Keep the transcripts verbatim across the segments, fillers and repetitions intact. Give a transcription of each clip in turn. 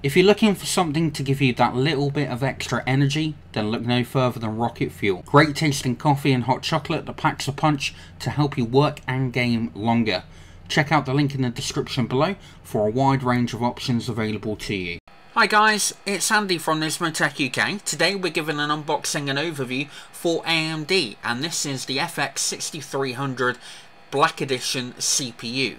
If you're looking for something to give you that little bit of extra energy, then look no further than Rocket Fuel. Great tasting coffee and hot chocolate that packs a punch to help you work and game longer. Check out the link in the description below for a wide range of options available to you. Hi guys, it's Andy from Nismotech U K. Today we're giving an unboxing and overview for A M D, and this is the F X sixty-three hundred Black Edition C P U.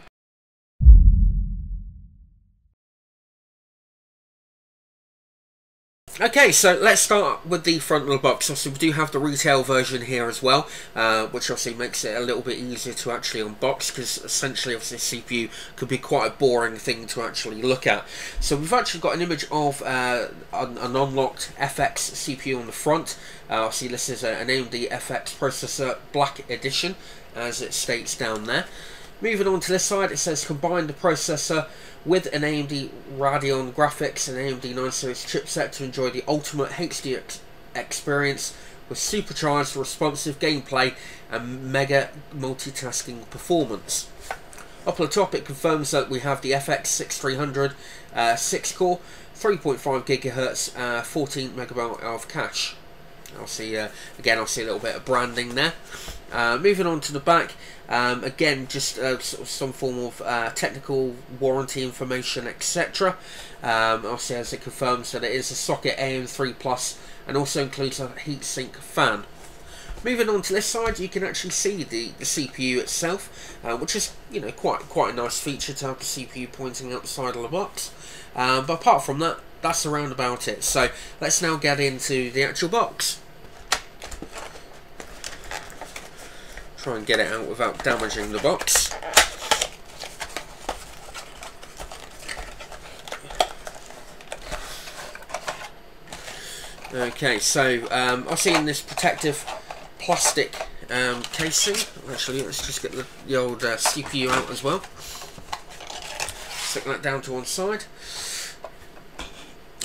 Okay, so let's start with the front of the box. Obviously we do have the retail version here as well, uh, which obviously makes it a little bit easier to actually unbox, because essentially obviously C P U could be quite a boring thing to actually look at. So we've actually got an image of uh, an, an unlocked F X C P U on the front. Uh, obviously this is an A M D F X processor Black Edition, as it states down there. Moving on to this side, it says combine the processor with an A M D Radeon graphics and A M D nine series chipset to enjoy the ultimate H D ex experience with supercharged responsive gameplay and mega multitasking performance. Up on the top, it confirms that we have the F X sixty-three hundred uh, six core, three point five gigahertz, uh, fourteen megabyte of cache. I'll see uh, again. I'll see a little bit of branding there. Uh, moving on to the back, um, again, just uh, sort of some form of uh, technical warranty information, et cetera. Um, obviously, as it confirms that it is a socket A M three plus, and also includes a heatsink fan. Moving on to this side, you can actually see the, the C P U itself, uh, which is, you know, quite quite a nice feature to have the C P U pointing out the side of the box. Um, but apart from that, that's around about it. So let's now get into the actual box. Try and get it out without damaging the box. Okay, so um, I've seen this protective plastic um, casing. Actually, let's just get the, the old uh, C P U out as well. Stick that down to one side.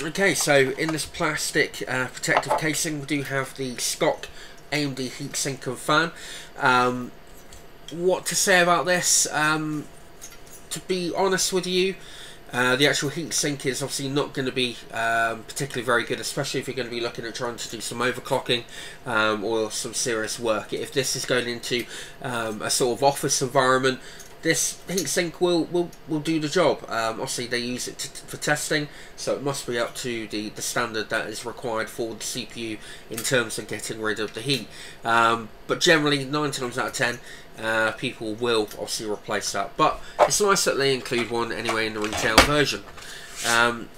Okay, so in this plastic uh, protective casing, we do have the stock A M D heatsink and fan. Um, what to say about this? Um, to be honest with you, uh, the actual heatsink is obviously not going to be um, particularly very good, especially if you're going to be looking at trying to do some overclocking um, or some serious work. If this is going into um, a sort of office environment, this heatsink will, will, will do the job. Um, obviously they use it to, for testing, so it must be up to the, the standard that is required for the C P U in terms of getting rid of the heat. Um, but generally, nine times out of ten, uh, people will obviously replace that. But it's nice that they include one anyway in the retail version. Um,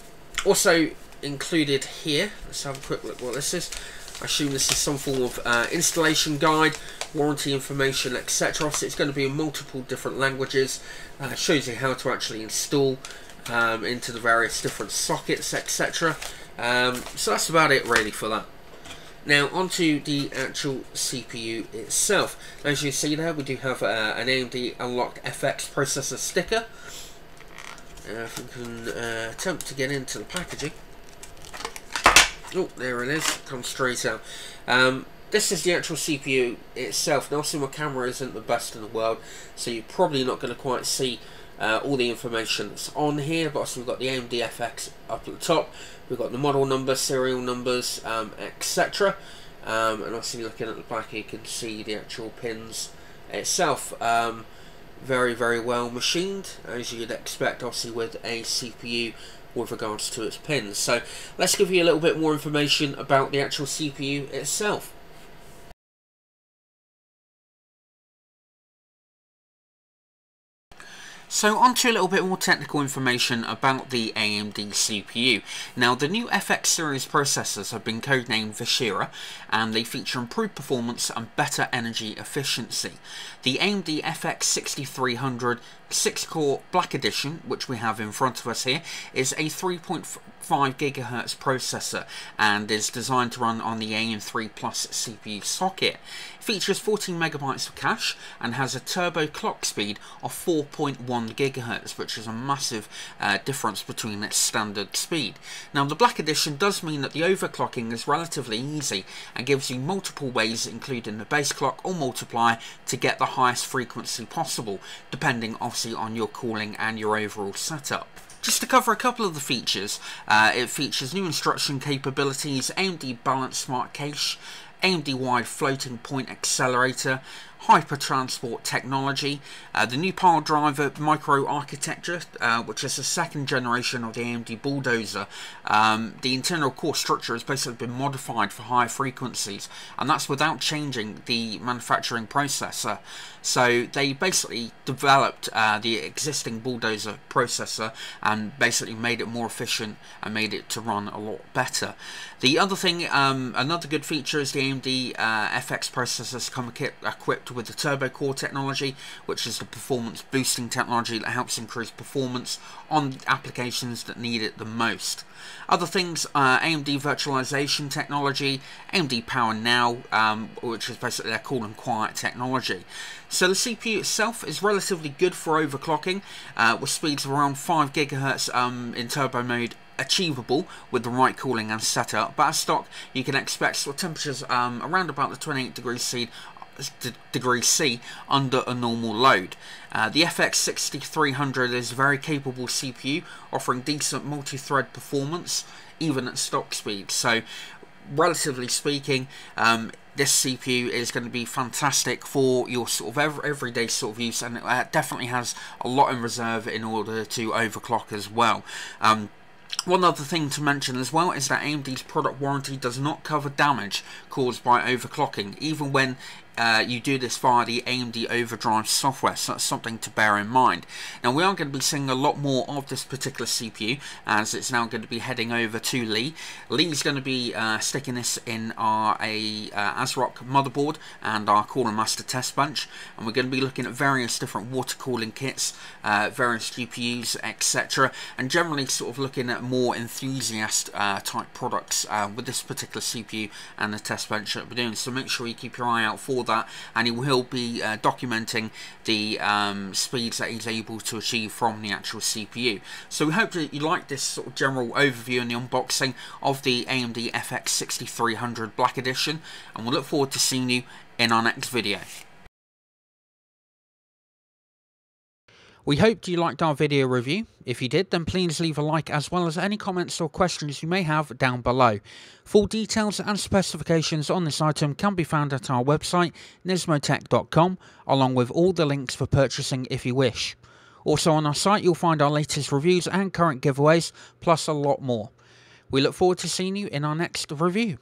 also included here, let's have a quick look what this is. I assume this is some form of uh, installation guide, warranty information, et cetera. So it's going to be in multiple different languages. Uh, shows you how to actually install um, into the various different sockets, et cetera. Um, so that's about it really for that. Now onto the actual C P U itself. As you see there, we do have uh, an A M D unlocked F X processor sticker. Uh, if we can uh, attempt to get into the packaging. Oh, there it is. Comes straight out. Um, this is the actual C P U itself. Now, obviously my camera isn't the best in the world, so you're probably not going to quite see uh, all the information that's on here. But obviously we've got the A M D F X up at the top. We've got the model number, serial numbers, um, et cetera. Um, and obviously looking at the back, you can see the actual pins itself. Um, very, very well machined, as you'd expect, obviously with a C P U. With regards to its pins. So let's give you a little bit more information about the actual C P U itself. So on to a little bit more technical information about the A M D C P U. Now the new F X series processors have been codenamed Vishera, and they feature improved performance and better energy efficiency. The A M D F X sixty-three hundred six core Black Edition, which we have in front of us here, is a three point five gigahertz processor and is designed to run on the A M three plus C P U socket. It features fourteen megabytes of cache and has a turbo clock speed of four point one gigahertz, which is a massive uh, difference between its standard speed. Now the Black Edition does mean that the overclocking is relatively easy and gives you multiple ways, including the base clock or multiply, to get the highest frequency possible, depending on on your cooling and your overall setup. Just to cover a couple of the features, uh, it features new instruction capabilities, A M D Balanced Smart Cache, A M D-wide floating point accelerator, hypertransport technology, uh, the new Piledriver microarchitecture, uh, which is the second generation of the A M D Bulldozer. Um, the internal core structure has basically been modified for higher frequencies, and that's without changing the manufacturing processor. So they basically developed uh, the existing Bulldozer processor and basically made it more efficient and made it to run a lot better. The other thing, um, another good feature is the A M D uh, F X processors come equipped with the turbo core technology, which is the performance boosting technology that helps increase performance on applications that need it the most. Other things, uh, A M D virtualization technology, A M D Power Now, um, which is basically their cool and quiet technology. So the C P U itself is relatively good for overclocking, uh, with speeds of around five gigahertz um, in turbo mode achievable with the right cooling and setup, but as stock you can expect sort of temperatures um, around about the twenty-eight degrees C under a normal load. Uh, the F X sixty-three hundred is a very capable C P U, offering decent multi-thread performance even at stock speed. So relatively speaking, um, this C P U is going to be fantastic for your sort of every, everyday sort of use, and it uh, definitely has a lot in reserve in order to overclock as well. Um, One other thing to mention as well is that A M D's product warranty does not cover damage caused by overclocking, even when uh, you do this via the A M D Overdrive software, so that's something to bear in mind. Now we are going to be seeing a lot more of this particular C P U, as it's now going to be heading over to Lee. Lee's going to be uh, sticking this in our a, uh, ASRock motherboard and our Cooler Master test bench, and we're going to be looking at various different water cooling kits, uh, various G P Us, et cetera, and generally sort of looking at more more enthusiast uh, type products uh, with this particular C P U and the test bench that we're doing. So make sure you keep your eye out for that, and he will be uh, documenting the um, speeds that he's able to achieve from the actual C P U. So we hope that you like this sort of general overview and the unboxing of the A M D F X sixty-three hundred Black Edition, and we'll look forward to seeing you in our next video. We hoped you liked our video review. If you did, then please leave a like, as well as any comments or questions you may have down below. Full details and specifications on this item can be found at our website, nismotech dot com, along with all the links for purchasing if you wish. Also on our site you'll find our latest reviews and current giveaways, plus a lot more. We look forward to seeing you in our next review.